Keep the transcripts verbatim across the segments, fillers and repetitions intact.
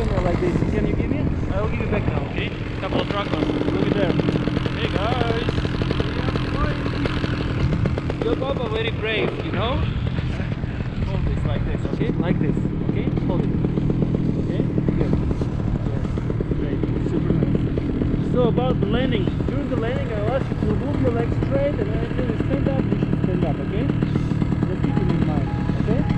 in there like this. Can you give me? I will give it back now. Okay. Couple of dragons. Look at there. Hey guys. Your Baba very brave, you know. Hold this like this, okay? Like this, okay? Hold it. Okay. Good. Yes. Great. Super nice. So about the landing. During the landing, I will ask you to move your legs straight, and then you stand up. You should stand up, okay? Just keep it in mind, okay?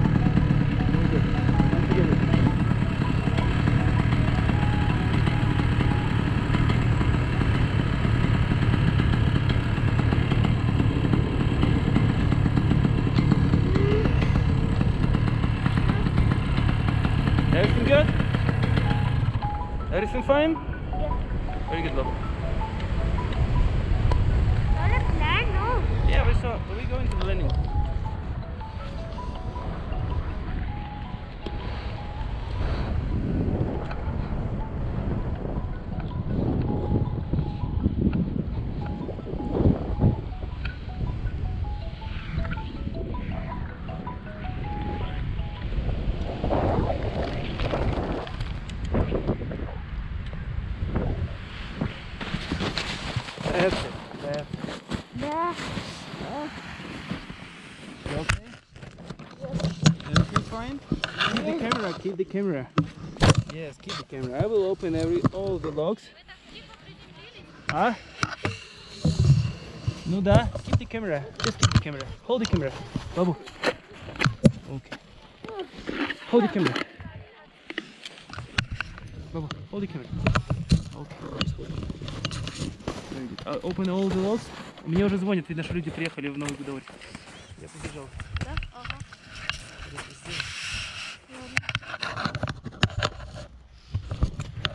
Everything good? Everything fine? Yeah. Very good, Babu. Not a plan, no? Yeah, we saw. We're going to the landing. That's it. That's it. Yeah. You okay? Yes. Everything fine? Keep yes. the camera, keep the camera. Yes, keep the camera. I will open every all the logs. Huh? No, da. Keep the camera. Just keep the camera. Hold the camera. Babu. Okay. Hold the camera. Babu, hold the camera. Okay. Open all the logs. Мне уже звонят, и наши люди приехали в Новый Гудаурь. Я побежал. Да? Ага.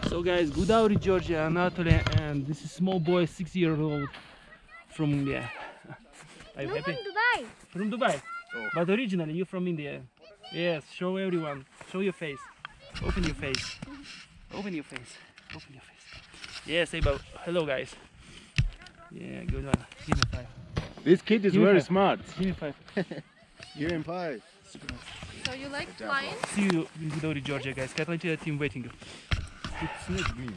So guys, Gudauri, Georgia, Anatoly, and this is small boy, six year old from India. Are you no, happy? From Dubai. From Dubai. Oh. But originally you're from India. Yes, show everyone. Show your face. Open your face. Open your face. Open your face. Yes, say hello guys. Yeah, good one. Give me five. This kid is very five. smart. Give me five. Give him five. So you like flying? See you in Gudauri, Georgia, guys. Can't let you team waiting. It's not me.